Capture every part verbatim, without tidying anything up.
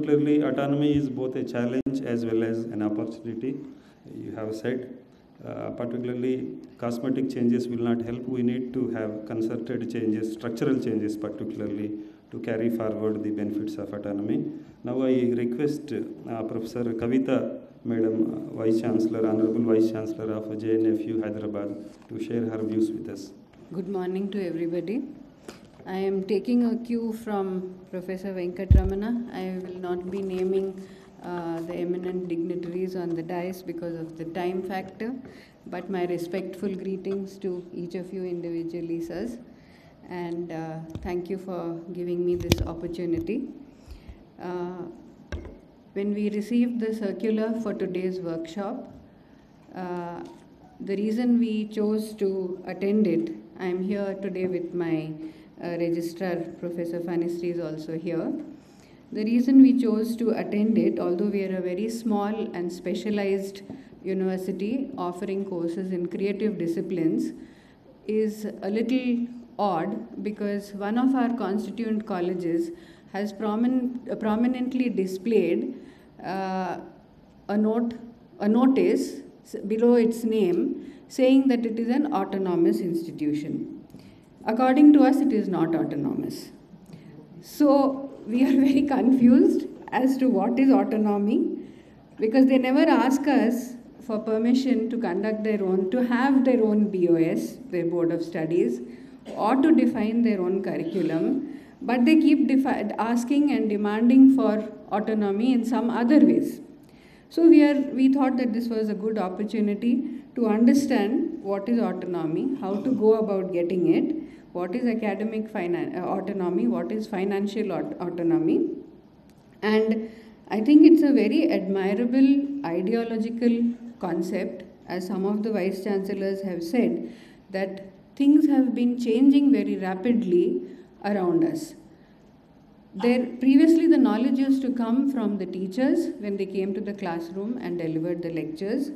particularly autonomy is both a challenge as well as an opportunity, you have said. Uh, particularly cosmetic changes will not help. We need to have concerted changes, structural changes particularly, to carry forward the benefits of autonomy. Now I request uh, Professor Kavita, Madam uh, Vice Chancellor, Honorable Vice Chancellor of J N F U Hyderabad, to share her views with us. Good morning to everybody. I am taking a cue from Professor Venkatramana. I will not be naming Uh, the eminent dignitaries on the dais because of the time factor, but my respectful greetings to each of you individually, sirs, and uh, thank you for giving me this opportunity. Uh, when we received the circular for today's workshop, uh, the reason we chose to attend it, I am here today with my uh, registrar, Professor Phanisri is also here. The reason we chose to attend it, although we are a very small and specialized university offering courses in creative disciplines, is a little odd because one of our constituent colleges has promin- prominently displayed uh, a note, a notice below its name saying that it is an autonomous institution. According to us, it is not autonomous. So, we are very confused as to what is autonomy, because they never ask us for permission to conduct their own, to have their own B O S, their Board of Studies, or to define their own curriculum, but they keep asking and demanding for autonomy in some other ways. So we, are, we thought that this was a good opportunity to understand what is autonomy, how to go about getting it, what is academic finan autonomy, what is financial aut autonomy. And I think it's a very admirable ideological concept, as some of the vice chancellors have said, that things have been changing very rapidly around us. There, previously the knowledge used to come from the teachers when they came to the classroom and delivered the lectures,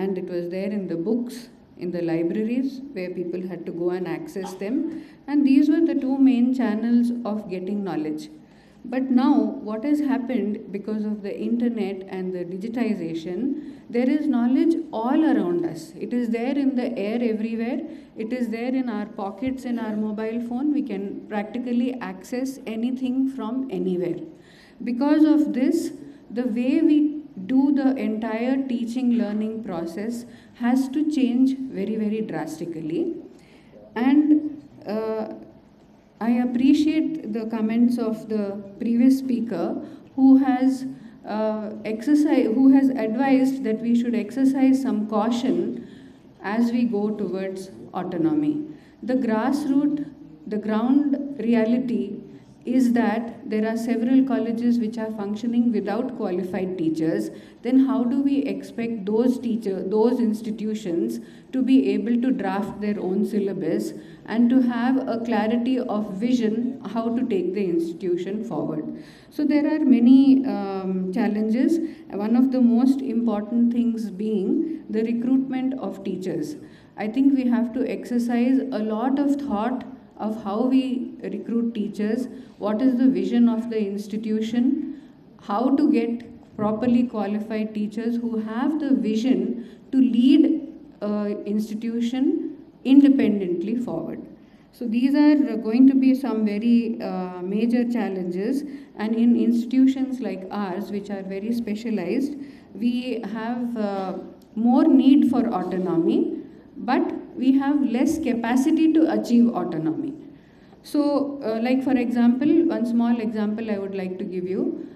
and it was there in the books, in the libraries where people had to go and access them, and these were the two main channels of getting knowledge. But now what has happened because of the internet and the digitization, there is knowledge all around us. It is there in the air everywhere, it is there in our pockets, in our mobile phone. We can practically access anything from anywhere. Because of this, the way we do the entire teaching learning process has to change very very drastically, and uh, I appreciate the comments of the previous speaker who has uh, exercise who has advised that we should exercise some caution as we go towards autonomy. The grassroots, the ground reality is that there are several colleges which are functioning without qualified teachers. Then how do we expect those teacher, those institutions to be able to draft their own syllabus and to have a clarity of vision how to take the institution forward? So there are many um, challenges, one of the most important things being the recruitment of teachers. I think we have to exercise a lot of thought of how we recruit teachers, what is the vision of the institution, how to get properly qualified teachers who have the vision to lead an institution independently forward. So these are going to be some very uh, major challenges, and in institutions like ours, which are very specialized, we have uh, more need for autonomy, but we have less capacity to achieve autonomy. So uh, like for example, one small example I would like to give you.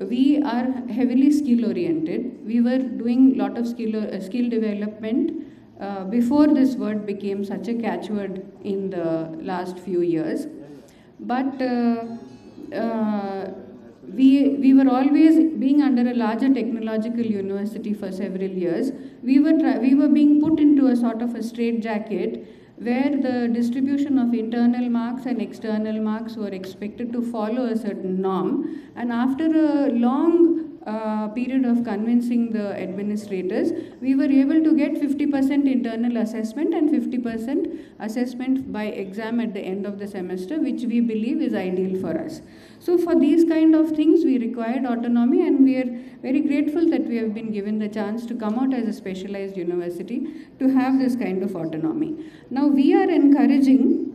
We are heavily skill oriented. We were doing a lot of skill, or, uh, skill development uh, before this word became such a catchword in the last few years. But uh, uh, We, we were always being under a larger technological university for several years. We were, try, we were being put into a sort of a straitjacket where the distribution of internal marks and external marks were expected to follow a certain norm. And after a long uh, period of convincing the administrators, we were able to get fifty percent internal assessment and fifty percent assessment by exam at the end of the semester, which we believe is ideal for us. So for these kind of things, we required autonomy, and we are very grateful that we have been given the chance to come out as a specialized university to have this kind of autonomy. Now we are encouraging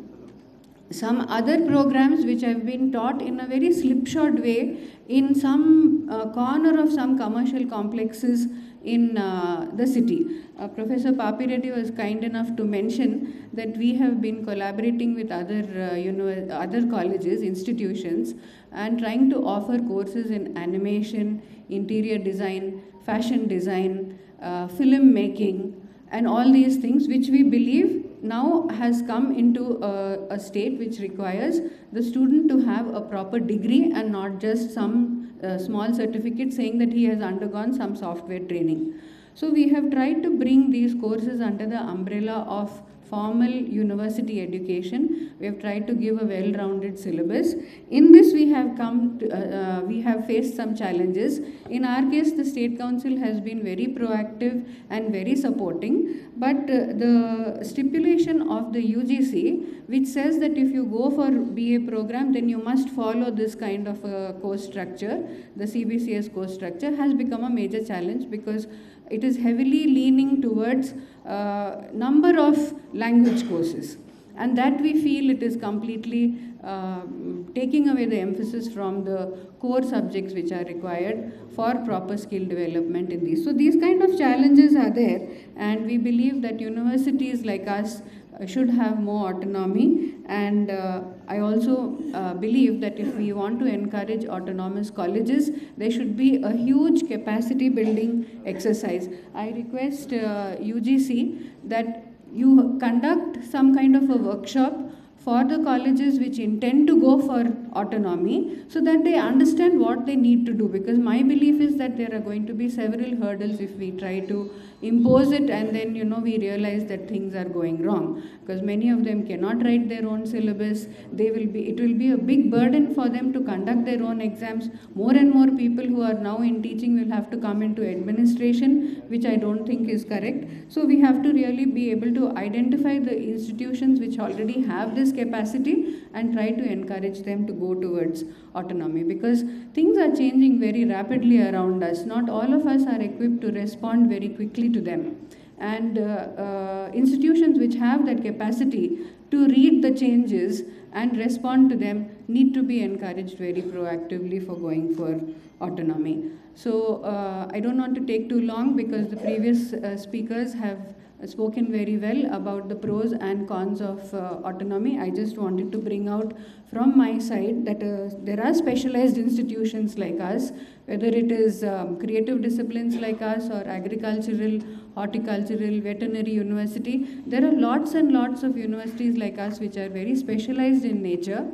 some other programs which have been taught in a very slipshod way in some uh, corner of some commercial complexes in uh, the city. Uh, Professor Papiretti was kind enough to mention that we have been collaborating with other, uh, you know, other colleges, institutions, and trying to offer courses in animation, interior design, fashion design, uh, film making, and all these things, which we believe now has come into a, a state which requires the student to have a proper degree and not just some uh, small certificate saying that he has undergone some software training. So we have tried to bring these courses under the umbrella of formal university education. We have tried to give a well-rounded syllabus. In this, we have come to, uh, uh, we have faced some challenges. In our case, the State Council has been very proactive and very supporting. But uh, the stipulation of the U G C, which says that if you go for B A program, then you must follow this kind of a course structure, the C B C S course structure, has become a major challenge because it is heavily leaning towards uh, number of language courses, and that we feel it is completely uh, taking away the emphasis from the core subjects which are required for proper skill development in these. So these kind of challenges are there, and we believe that universities like us should have more autonomy, and uh, I also uh, believe that if we want to encourage autonomous colleges, there should be a huge capacity building exercise. I request uh, U G C that you conduct some kind of a workshop for the colleges which intend to go for autonomy, so that they understand what they need to do, because my belief is that there are going to be several hurdles if we try to impose it and then, you know, we realize that things are going wrong, because many of them cannot write their own syllabus. They will be, it will be a big burden for them to conduct their own exams. More and more people who are now in teaching will have to come into administration, which I don't think is correct. So we have to really be able to identify the institutions which already have this capacity and try to encourage them to go towards autonomy, because things are changing very rapidly around us. Not all of us are equipped to respond very quickly to them, and uh, uh, institutions which have that capacity to read the changes and respond to them need to be encouraged very proactively for going for autonomy. So uh, I don't want to take too long, because the previous uh, speakers have spoken very well about the pros and cons of uh, autonomy. I just wanted to bring out from my side that uh, there are specialized institutions like us, whether it is um, creative disciplines like us or agricultural, horticultural, veterinary university. There are lots and lots of universities like us which are very specialized in nature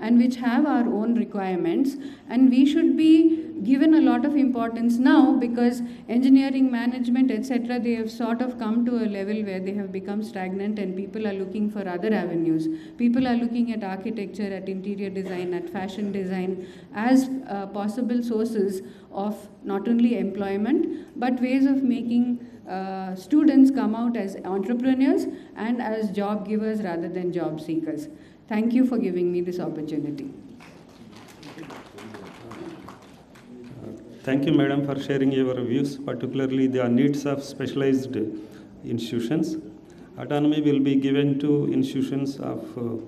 and which have our own requirements, and we should be given a lot of importance now, because engineering, management, et cetera, they have sort of come to a level where they have become stagnant, and people are looking for other avenues. People are looking at architecture, at interior design, at fashion design as uh, possible sources of not only employment, but ways of making uh, students come out as entrepreneurs and as job givers rather than job seekers. Thank you for giving me this opportunity. Thank you, Madam, for sharing your views, particularly the needs of specialized institutions. Autonomy will be given to institutions of uh,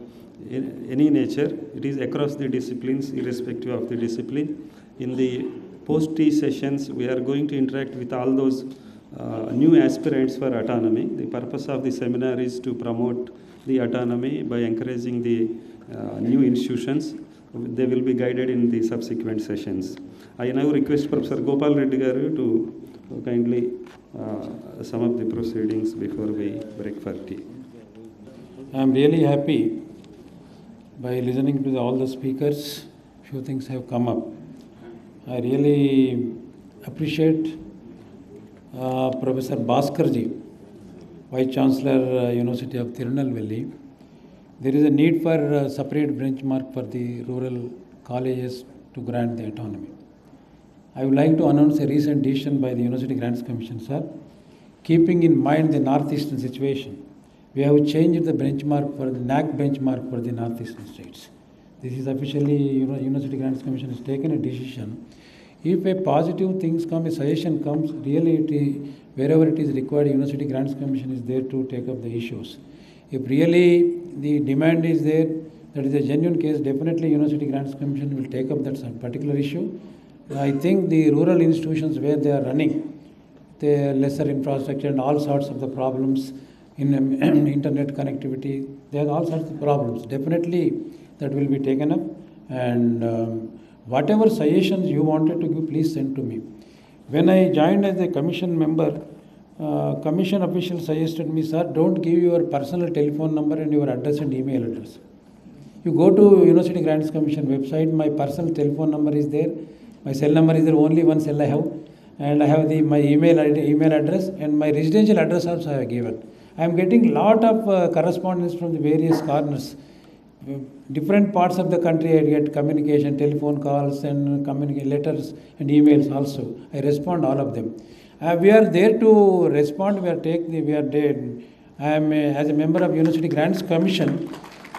in any nature. It is across the disciplines, irrespective of the discipline. In the post-T sessions, we are going to interact with all those uh, new aspirants for autonomy. The purpose of the seminar is to promote the autonomy by encouraging the uh, new institutions. They will be guided in the subsequent sessions. I now request Professor Gopal Reddy Garu to kindly uh, sum up the proceedings before we break for tea. I am really happy by listening to the, all the speakers. Few things have come up. I really appreciate uh, Professor Bhaskarji, Vice Chancellor, uh, University of Tirunelvalli. There is a need for a separate benchmark for the rural colleges to grant the autonomy. I would like to announce a recent decision by the University Grants Commission, sir. Keeping in mind the northeastern situation, we have changed the benchmark for the N A C benchmark for the northeastern states. This is officially, you know, University Grants Commission has taken a decision. If a positive things come, a suggestion comes, really it is, wherever it is required, University Grants Commission is there to take up the issues. If really the demand is there, that is a genuine case, definitely University Grants Commission will take up that particular issue. I think the rural institutions where they are running, the lesser infrastructure and all sorts of the problems in um, internet connectivity, they have all sorts of problems. Definitely that will be taken up, and um, whatever suggestions you wanted to give, please send to me. When I joined as a commission member, uh, commission official suggested me, sir, don't give your personal telephone number and your address and email address. You go to University Grants Commission website, my personal telephone number is there, my cell number is there, only one cell I have, and I have the my email email address and my residential address also I have given. I am getting lot of uh, correspondence from the various corners, different parts of the country. I get communication, telephone calls and communicate letters and emails also. I respond all of them. Uh, we are there to respond. We are take the, we are dead. I am a, as a member of University Grants Commission,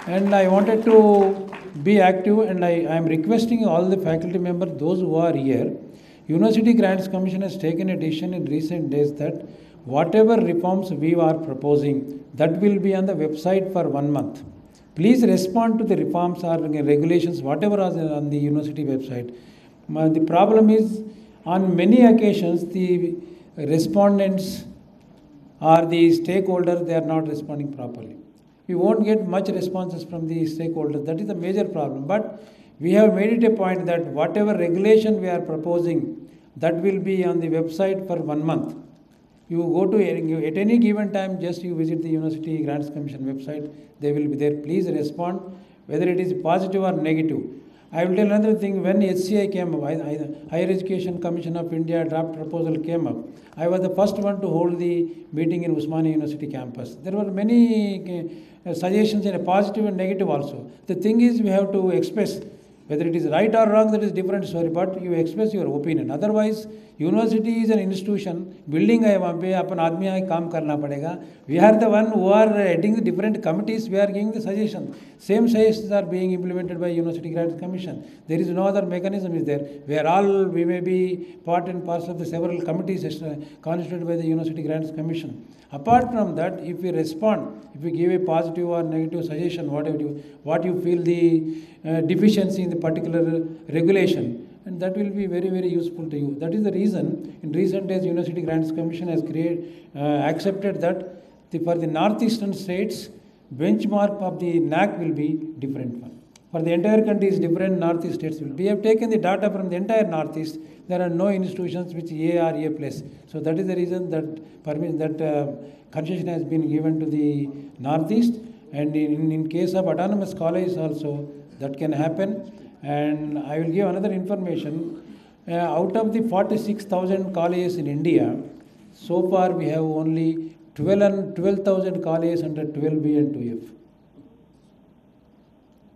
and I wanted to be active, and I, I am requesting all the faculty members, those who are here. University Grants Commission has taken a decision in recent days that whatever reforms we are proposing, that will be on the website for one month. Please respond to the reforms or regulations, whatever is on the university website. The problem is, on many occasions, the respondents or the stakeholders, they are not responding properly. We won't get much responses from the stakeholders. That is the major problem. But we have made it a point that whatever regulation we are proposing, that will be on the website for one month. You go to, at any given time, just you visit the University Grants Commission website, they will be there. Please respond, whether it is positive or negative. I will tell another thing, when H C I came up, I, I, Higher Education Commission of India draft proposal came up, I was the first one to hold the meeting in Usmania University campus. There were many uh, suggestions in a positive and negative also. The thing is, we have to express. Whether it is right or wrong, that is different story, but you express your opinion. Otherwise, university is an institution, building hai wahan pe, apan aadmi hai kaam karna padega. We are the one who are heading the different committees, we are giving the suggestions. Same suggestions are being implemented by University Grants Commission. There is no other mechanism is there. We are all, we may be part and parcel of the several committees constituted by the University Grants Commission. Apart from that, if we respond, if we give a positive or negative suggestion, whatever you, what you feel the uh, deficiency in the particular regulation, and that will be very, very useful to you. That is the reason in recent days University Grants Commission has created, uh, accepted that the, for the northeastern states, benchmark of the N A C will be different one. For the entire country is different, northeast states will be. We have taken the data from the entire northeast. There are no institutions which A or A plus. So that is the reason that permission, that uh, concession has been given to the northeast. And in, in case of autonomous colleges also, that can happen. And I will give another information. Uh, out of the forty-six thousand colleges in India, so far we have only twelve thousand colleges under twelve B and two F.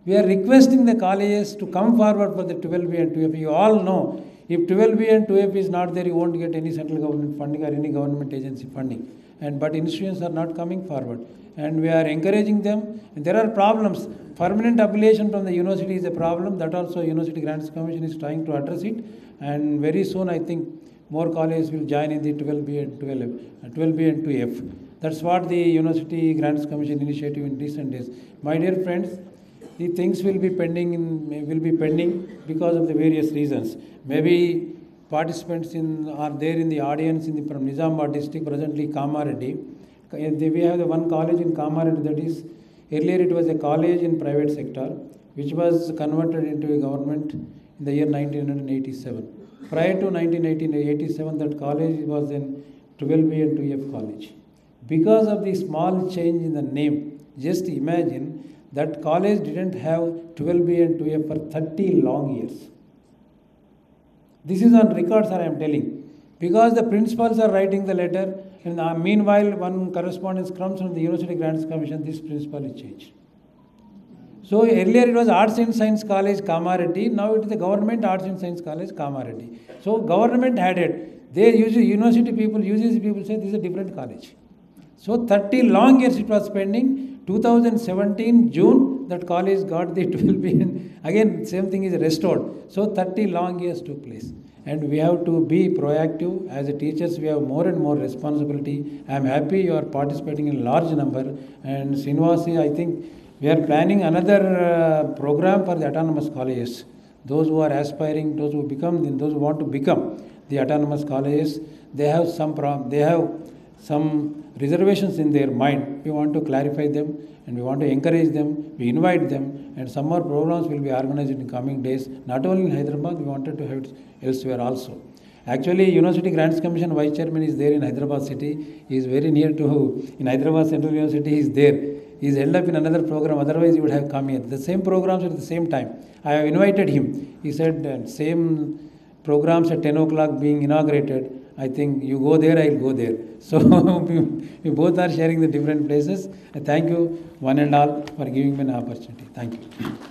We are requesting the colleges to come forward for the twelve B and two F. You all know, if twelve B and two F is not there, you won't get any central government funding or any government agency funding. And but institutions are not coming forward, and we are encouraging them. And there are problems. Permanent affiliation from the university is a problem. That also University Grants Commission is trying to address it. And very soon, I think more colleges will join in the twelve B and twelve F, twelve B and two F. That's what the University Grants Commission initiative in recent days. My dear friends, the things will be pending in, will be pending because of the various reasons. Maybe participants in, are there in the audience in the, from Nizamabad district, presently Kamareddy. We have the one college in Kamareddy that is, earlier it was a college in private sector, which was converted into a government in the year nineteen eighty-seven. Prior to nineteen eighty-seven, that college was in twelve B and two F college. Because of the small change in the name, just imagine that college didn't have twelve B and two F for thirty long years. This is on record, sir, I am telling. Because the principals are writing the letter, and uh, meanwhile, one correspondence comes from the University Grants Commission, this principle is changed. So earlier it was Arts and Science College Kamareddy, now it is the Government Arts and Science College Kamareddy. So government had it. They usually, university people, U G C people say this is a different college. So thirty long years it was spending, two thousand seventeen June that college got the twelve billion, again same thing is restored. So thirty long years took place. And we have to be proactive. As a teachers, we have more and more responsibility. I am happy you are participating in large number. And Srinivasi, I think we are planning another uh, program for the autonomous colleges. Those who are aspiring, those who become, those who want to become the autonomous colleges, they have some problem, they have some reservations in their mind. We want to clarify them and we want to encourage them, we invite them, and some more programs will be organized in coming days, not only in Hyderabad, we wanted to have it elsewhere also. Actually, University Grants Commission Vice Chairman is there in Hyderabad City, he is very near to, in Hyderabad Central University, he is there. He is held up in another program, otherwise he would have come here. The same programs at the same time. I have invited him. He said, uh, same programs at ten o'clock being inaugurated. I think you go there, I'll go there. So we, we both are sharing the different places. I thank you one and all for giving me an opportunity. Thank you.